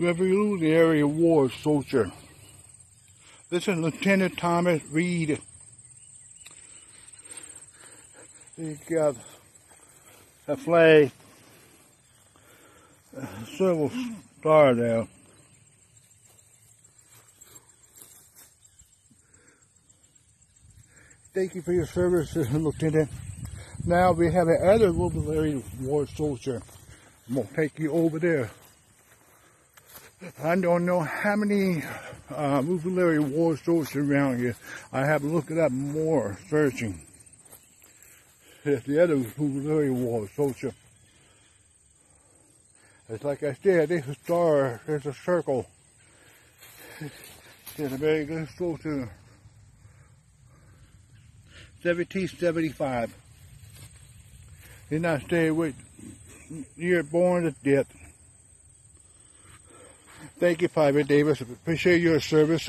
Revolutionary War soldier. This is Lieutenant Thomas Reed. He got a flag, a silver star there. Thank you for your service, Lieutenant. Now we have another Revolutionary War soldier. I'm going to take you over there. I don't know how many Revolutionary War soldiers around here. I have to look it up more, searching. It's the other Revolutionary War soldier. It's like I said, there's a star, there's a circle. There's a very good soldier. 1775. Did not stay with year born to death. Thank you, Private Davis. Appreciate your service.